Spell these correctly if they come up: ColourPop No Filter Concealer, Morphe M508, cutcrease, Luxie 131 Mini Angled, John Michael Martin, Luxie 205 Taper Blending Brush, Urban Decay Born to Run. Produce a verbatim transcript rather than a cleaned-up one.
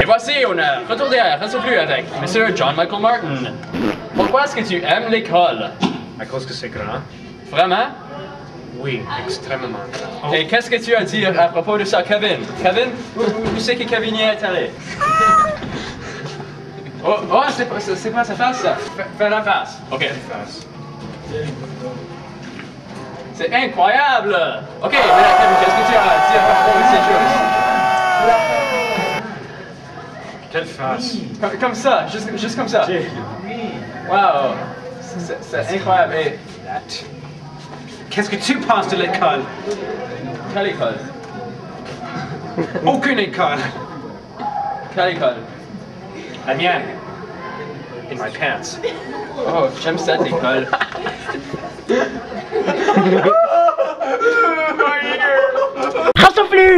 Et voici, on a retourné à Résolue avec Monsieur John Michael Martin. Pourquoi est-ce que tu aimes l'école? À cause que c'est grand. Vraiment? Oui, extrêmement. Oh. Et qu'est-ce que tu as à dire à propos de ça, Kevin? Kevin? Où, où, où c'est que Kevin est allé? Oh, oh c'est pas, pas sa face, ça. Fais la face. OK. C'est incroyable! OK, mais là, Kevin, qu'est-ce que tu as à dire à propos de ces choses? Quelle face? Comme, comme ça, juste, juste comme ça. Wow! C'est incroyable. Et... qu'est-ce que tu penses de l'école? Quelle école? Aucune école. Quelle école? La mienne. In my pants. Oh, j'aime cette école.